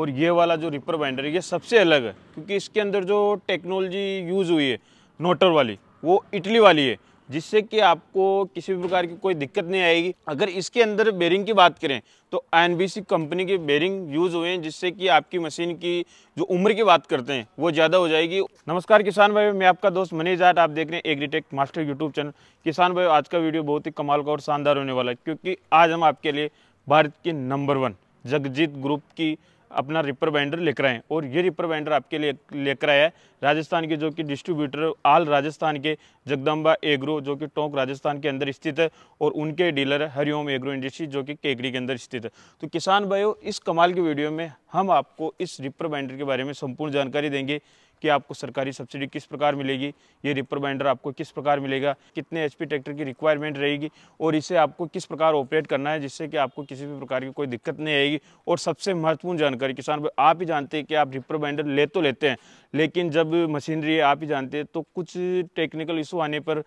और ये वाला जो रिपर बाइंडर है ये सबसे अलग है, क्योंकि इसके अंदर जो टेक्नोलॉजी यूज़ हुई है नोटर वाली वो इटली वाली है, जिससे कि आपको किसी भी प्रकार की कोई दिक्कत नहीं आएगी। अगर इसके अंदर बेरिंग की बात करें तो INBC कंपनी के बेरिंग यूज़ हुए हैं, जिससे कि आपकी मशीन की जो उम्र की बात करते हैं वो ज़्यादा हो जाएगी। नमस्कार किसान भाई, मैं आपका दोस्त मनीष जाट, आप देख रहे हैं एग्रीटेक मास्टर यूट्यूब चैनल। किसान भाई, आज का वीडियो बहुत ही कमाल का और शानदार होने वाला है, क्योंकि आज हम आपके लिए भारत के नंबर 1 जगजीत ग्रुप की अपना रिपर बाइंडर लेकर आए हैं। और ये रिपर बाइंडर आपके लिए लेकर आया है राजस्थान के, जो कि डिस्ट्रीब्यूटर ऑल राजस्थान के जगदम्बा एग्रो, जो कि टोंक राजस्थान के अंदर स्थित है, और उनके डीलर है हरिओम एग्रो इंडस्ट्री, जो कि केकड़ी के अंदर स्थित है। तो किसान भाइयों, इस कमाल के वीडियो में हम आपको इस रिपर बाइंडर के बारे में संपूर्ण जानकारी देंगे कि आपको सरकारी सब्सिडी किस प्रकार मिलेगी, ये रिपर बाइंडर आपको किस प्रकार मिलेगा, कितने HP ट्रैक्टर की रिक्वायरमेंट रहेगी, और इसे आपको किस प्रकार ऑपरेट करना है, जिससे कि आपको किसी भी प्रकार की कोई दिक्कत नहीं आएगी। और सबसे महत्वपूर्ण जानकारी किसान भाई, आप ही जानते हैं कि आप रिपर बाइंडर ले तो लेते हैं, लेकिन जब मशीनरी है, आप ही जानते हैं, तो कुछ टेक्निकल इशू आने पर,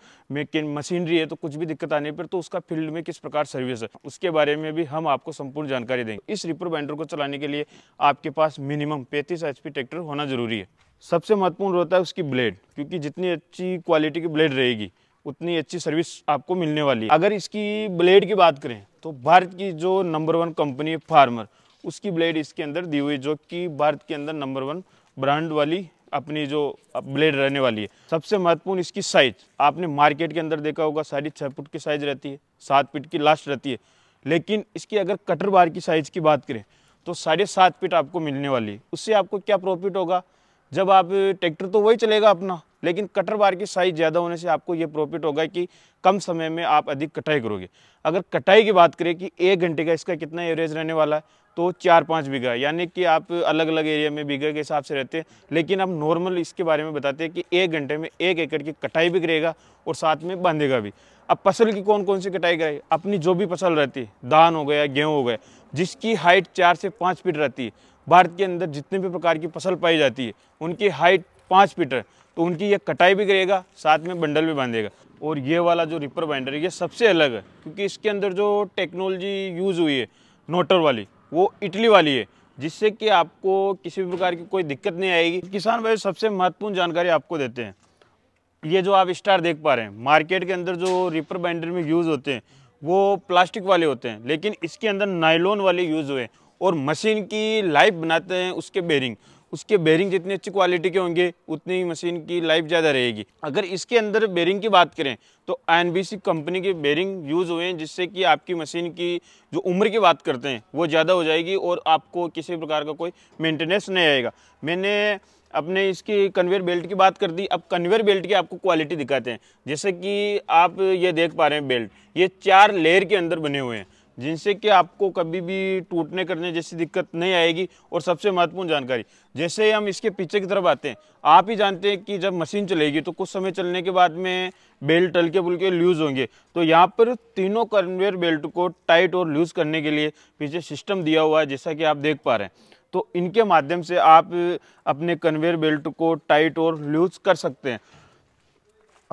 मशीनरी है तो कुछ भी दिक्कत आने पर, तो उसका फील्ड में किस प्रकार सर्विस है उसके बारे में भी हम आपको संपूर्ण जानकारी देंगे। इस रिपर बाइंडर को चलाने के लिए आपके पास मिनिमम 35 HP ट्रैक्टर होना जरूरी है। सबसे महत्वपूर्ण होता है उसकी ब्लेड, क्योंकि जितनी अच्छी क्वालिटी की ब्लेड रहेगी उतनी अच्छी सर्विस आपको मिलने वाली है। अगर इसकी ब्लेड की बात करें तो भारत की जो नंबर 1 कंपनी है फार्मर, उसकी ब्लेड इसके अंदर दी हुई है, जो कि भारत के अंदर नंबर 1 ब्रांड वाली अपनी जो ब्लेड रहने वाली है। सबसे महत्वपूर्ण इसकी साइज, आपने मार्केट के अंदर देखा होगा 6.5 फुट की साइज रहती है, 7 फीट की लास्ट रहती है, लेकिन इसकी अगर कटर बार की साइज की बात करें तो 7.5 फीट आपको मिलने वाली है। उससे आपको क्या प्रॉफिट होगा, जब आप ट्रैक्टर तो वही चलेगा अपना, लेकिन कटर बार की साइज ज़्यादा होने से आपको ये प्रॉफिट होगा कि कम समय में आप अधिक कटाई करोगे। अगर कटाई की बात करें कि 1 घंटे का इसका कितना एवरेज रहने वाला है, तो 4-5 बीघा, यानी कि आप अलग अलग एरिया में बीघा के हिसाब से रहते हैं, लेकिन आप नॉर्मल इसके बारे में बताते हैं कि 1 घंटे में 1 एकड़ की कटाई भी करेगा और साथ में बांधेगा भी। अब फसल की कौन कौन सी कटाई करे, अपनी जो भी फसल रहती है, धान हो गया, गेहूँ हो गया, जिसकी हाइट 4 से 5 फीट रहती है। भारत के अंदर जितने भी प्रकार की फसल पाई जाती है उनकी हाइट 5 फीट है, तो उनकी ये कटाई भी करेगा, साथ में बंडल भी बांधेगा। और ये वाला जो रिपर बाइंडर है ये सबसे अलग है, क्योंकि इसके अंदर जो टेक्नोलॉजी यूज़ हुई है नोटर वाली वो इटली वाली है, जिससे कि आपको किसी भी प्रकार की कोई दिक्कत नहीं आएगी। किसान भाई, सबसे महत्वपूर्ण जानकारी आपको देते हैं, ये जो आप स्टार देख पा रहे हैं, मार्केट के अंदर जो रिपर बाइंडर में यूज़ होते हैं वो प्लास्टिक वाले होते हैं, लेकिन इसके अंदर नायलॉन वाले यूज़ हुए और मशीन की लाइफ बनाते हैं उसके बेरिंग जितनी अच्छी क्वालिटी के होंगे उतनी मशीन की लाइफ ज़्यादा रहेगी। अगर इसके अंदर बेरिंग की बात करें तो INBC कंपनी के बेरिंग यूज़ हुए हैं, जिससे कि आपकी मशीन की जो उम्र की बात करते हैं वो ज़्यादा हो जाएगी और आपको किसी प्रकार का कोई मेंटेनेंस नहीं आएगा। मैंने अपने इसकी कन्वेयर बेल्ट की बात कर दी, अब कन्वेयर बेल्ट की आपको क्वालिटी दिखाते हैं। जैसे कि आप ये देख पा रहे हैं बेल्ट, ये 4 लेयर के अंदर बने हुए हैं, जिनसे कि आपको कभी भी टूटने करने जैसी दिक्कत नहीं आएगी। और सबसे महत्वपूर्ण जानकारी, जैसे हम इसके पीछे की तरफ आते हैं, आप ही जानते हैं कि जब मशीन चलेगी तो कुछ समय चलने के बाद में बेल्ट हल्के फुल्के लूज़ होंगे, तो यहाँ पर तीनों कन्वेयर बेल्ट को टाइट और लूज़ करने के लिए पीछे सिस्टम दिया हुआ है, जैसा कि आप देख पा रहे हैं। तो इनके माध्यम से आप अपने कन्वेयर बेल्ट को टाइट और लूज़ कर सकते हैं।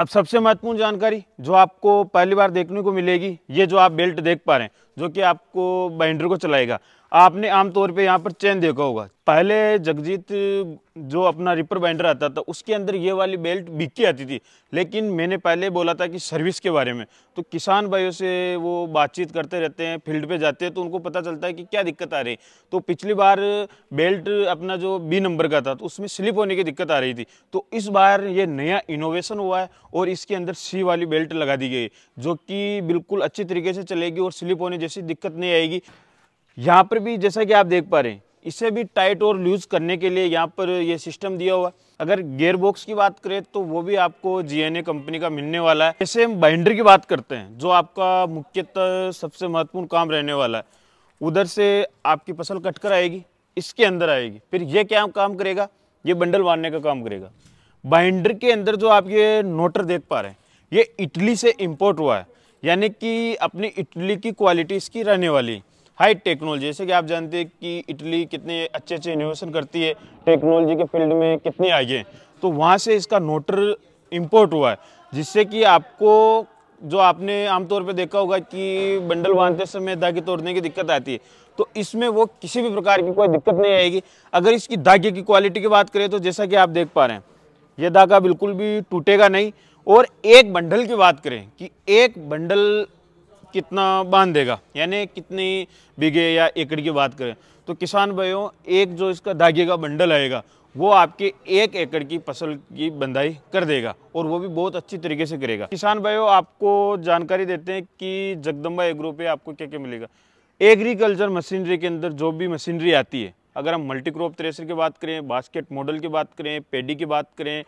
अब सबसे महत्वपूर्ण जानकारी जो आपको पहली बार देखने को मिलेगी, ये जो आप बेल्ट देख पा रहे हैं जो कि आपको बाइंडर को चलाएगा, आपने आमतौर पे यहाँ पर चेन देखा होगा। पहले जगजीत जो अपना रिपर बाइंडर आता था उसके अंदर ये वाली बेल्ट बिकी आती थी, लेकिन मैंने पहले बोला था कि सर्विस के बारे में, तो किसान भाइयों से वो बातचीत करते रहते हैं, फील्ड पे जाते हैं, तो उनको पता चलता है कि क्या दिक्कत आ रही। तो पिछली बार बेल्ट अपना जो B नंबर का था तो उसमें स्लिप होने की दिक्कत आ रही थी, तो इस बार ये नया इनोवेशन हुआ है और इसके अंदर C वाली बेल्ट लगा दी गई, जो कि बिल्कुल अच्छी तरीके से चलेगी और स्लिप होने जैसी दिक्कत नहीं आएगी। यहाँ पर भी जैसा कि आप देख पा रहे हैं, इसे भी टाइट और लूज करने के लिए यहाँ पर ये सिस्टम दिया हुआ। अगर गियर बॉक्स की बात करें तो वो भी आपको GNA कंपनी का मिलने वाला है। जैसे हम बाइंडर की बात करते हैं, जो आपका मुख्यतः सबसे महत्वपूर्ण काम रहने वाला है, उधर से आपकी फसल कटकर आएगी, इसके अंदर आएगी, फिर ये क्या काम करेगा, ये बंडल बांधने का काम करेगा। बाइंडर के अंदर जो आप ये नोटर देख पा रहे हैं, ये इटली से इम्पोर्ट हुआ है, यानी कि अपनी इटली की क्वालिटी इसकी रहने वाली है। हाई टेक्नोलॉजी, जैसे कि आप जानते हैं कि इटली कितने अच्छे अच्छे इनोवेशन करती है, टेक्नोलॉजी के फील्ड में कितनी आगे है, तो वहाँ से इसका नोटर इंपोर्ट हुआ है, जिससे कि आपको जो आपने आमतौर पे देखा होगा कि बंडल बांधते समय धागे तोड़ने की दिक्कत आती है, तो इसमें वो किसी भी प्रकार की कोई दिक्कत नहीं आएगी। अगर इसकी धागे की क्वालिटी की बात करें तो जैसा कि आप देख पा रहे हैं ये धागा बिल्कुल भी टूटेगा नहीं। और एक बंडल की बात करें कि एक बंडल कितना बांध देगा यानी कितनी बीघे या एकड़ की बात करें तो किसान भाइयों एक जो इसका धागे का बंडल आएगा वो आपके एक एकड़ की फसल की बंधाई कर देगा और वो भी बहुत अच्छी तरीके से करेगा। किसान भाइयों आपको जानकारी देते हैं कि जगदम्बा एग्रो पे आपको क्या क्या मिलेगा। एग्रीकल्चर मशीनरी के अंदर जो भी मशीनरी आती है, अगर हम मल्टी क्रॉप थ्रेशर की बात करें, बास्केट मॉडल की बात करें, पेडी की बात करें,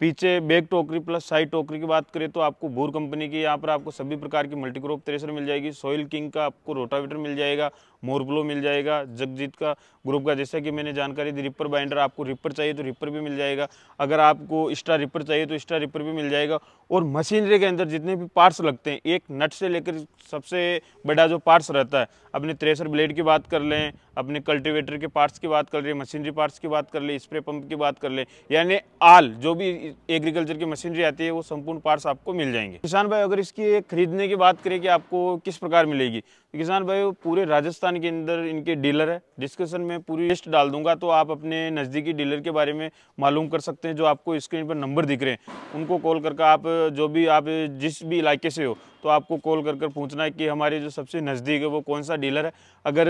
पीछे बैक टोकरी प्लस साइड टोकरी की बात करें तो आपको भोर कंपनी की यहाँ पर आपको सभी प्रकार की मल्टी क्रॉप थ्रेशर मिल जाएगी। सॉइल किंग का आपको रोटावेटर मिल जाएगा, मोरप्लो मिल जाएगा, जगजीत का ग्रुप का जैसा कि मैंने जानकारी दी। रिपर बाइंडर, आपको रिपर चाहिए तो रिपर भी मिल जाएगा, अगर आपको स्टार रिपर चाहिए तो स्टार रिपर भी मिल जाएगा। और मशीनरी के अंदर जितने भी पार्ट्स लगते हैं, एक नट से लेकर सबसे बड़ा जो पार्ट्स रहता है, अपने थ्रेशर ब्लेड की बात कर लें, अपने कल्टिवेटर के पार्ट्स की बात कर लें, मशीनरी पार्ट्स की बात कर लें, स्प्रे पंप की बात कर लें, यानी आल जो भी एग्रीकल्चर की मशीनरी आती है वो संपूर्ण पार्ट्स आपको मिल जाएंगे। किसान भाई अगर इसकी खरीदने की बात करें कि आपको किस प्रकार मिलेगी तो किसान भाई पूरे राजस्थान के अंदर इनके डीलर है। डिस्क्रिप्शन में पूरी लिस्ट डाल दूंगा तो आप अपने नज़दीकी डीलर के बारे में मालूम कर सकते हैं। जो आपको स्क्रीन पर नंबर दिख रहे हैं उनको कॉल करके आप जो भी आप जिस भी इलाके से हो तो आपको कॉल कर कर पूछना है कि हमारे जो सबसे नज़दीक है वो कौन सा डीलर है। अगर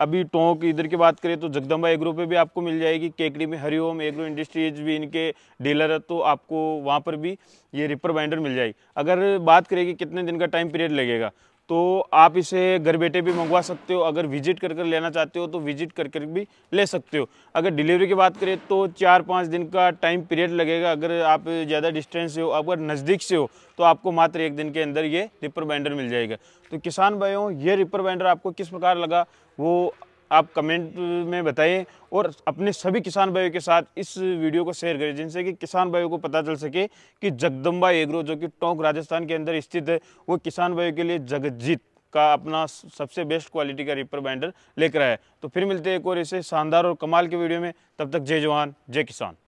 अभी टोंक इधर की बात करें तो जगदम्बा एग्रो पे भी आपको मिल जाएगी, केकड़ी में हरिओम एग्रो इंडस्ट्रीज भी इनके डीलर है तो आपको वहाँ पर भी ये रिपर बाइंडर मिल जाएगी। अगर बात करें कि कितने दिन का टाइम पीरियड लगेगा तो आप इसे घर बैठे भी मंगवा सकते हो, अगर विजिट कर कर लेना चाहते हो तो विजिट कर कर भी ले सकते हो। अगर डिलीवरी की बात करें तो 4-5 दिन का टाइम पीरियड लगेगा। अगर आप ज़्यादा डिस्टेंस से हो, अगर नज़दीक से हो तो आपको मात्र एक दिन के अंदर ये रिपर बाइंडर मिल जाएगा। तो किसान भाइयों ये रिपर बाइंडर आपको किस प्रकार लगा वो आप कमेंट में बताइए और अपने सभी किसान भाइयों के साथ इस वीडियो को शेयर करें जिनसे कि किसान भाइयों को पता चल सके कि जगदम्बा एग्रो जो कि टोंक राजस्थान के अंदर स्थित है वो किसान भाइयों के लिए जगतजीत का अपना सबसे बेस्ट क्वालिटी का रिपर बाइंडर लेकर आया है। तो फिर मिलते हैं एक और ऐसे शानदार और कमाल के वीडियो में, तब तक जय जवान जय किसान।